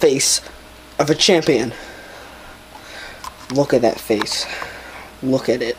Face of a champion. Look at that face. Look at it.